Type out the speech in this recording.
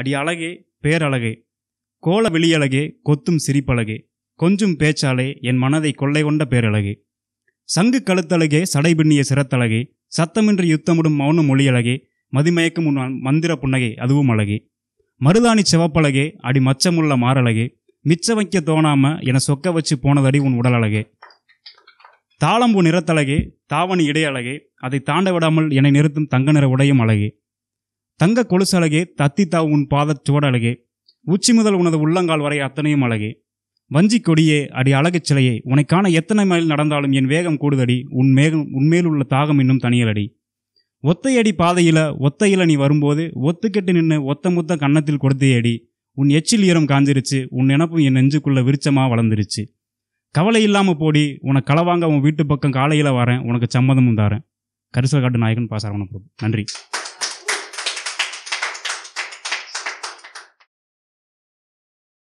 அடியழகே பேரழகே, கோல வெளியழகே, கொத்தும் சிரிப்பழகே, கொஞ்சும் பேச்சாலே என் மனதை கொள்ளை கொண்ட பேரழகே, சங்கு கழுத்தழகே, சடைபின்னிய சிரத்தழகே, சத்தமின்றி யுத்தமிடும் மௌன மொழியழகே, மதிமயக்கும் உன் மந்திர புன்னகை அதுவும் அழகே, மருதாணி சிவப்பழகே, அடி மச்சமுள்ள மாரழகே, மிச்ச வைக்க தோணாம என சொக்க வச்சு போனதடி உன் உடல் அழகே, தாளம்பூ நிறத்தழகே, தாவணி இடையழகே, அதை தாண்ட விடாமல் என்னை நிறுத்தும் தங்க நிற உடையும் அழகே, தங்க கொலுசழகே, தத்தி தாவு உன் பாதச் சுவடழகே, உச்சி முதல் உனது உள்ளங்கால் வரை அத்தனையும் அழகே, வஞ்சி கொடியே, அடி அழகு சிலையே, உனைக்கான எத்தனை மைல் நடந்தாலும் என் வேகம் கூடுதடி, உன்மேலுள்ள தாகம் இன்னும் தனியலடி, ஒத்தையடி பாதையில ஒத்தையில நீ வரும்போது ஒத்துக்கெட்டு நின்று ஒத்த முத்த கன்னத்தில் கொடுத்தையடி, உன் எச்சில் ஈரம் காஞ்சிருச்சு, உன் நினப்பும் என் நெஞ்சுக்குள்ள விருச்சமா வளர்ந்துருச்சு, கவலை இல்லாம போடி, உனக்கு களவாங்க உன் வீட்டு பக்கம் காலையில வரேன், உனக்கு சம்மதமும் தாரேன். கரிசல் காட்டு நாயகன் பா. சரவண பிரபு. நன்றி.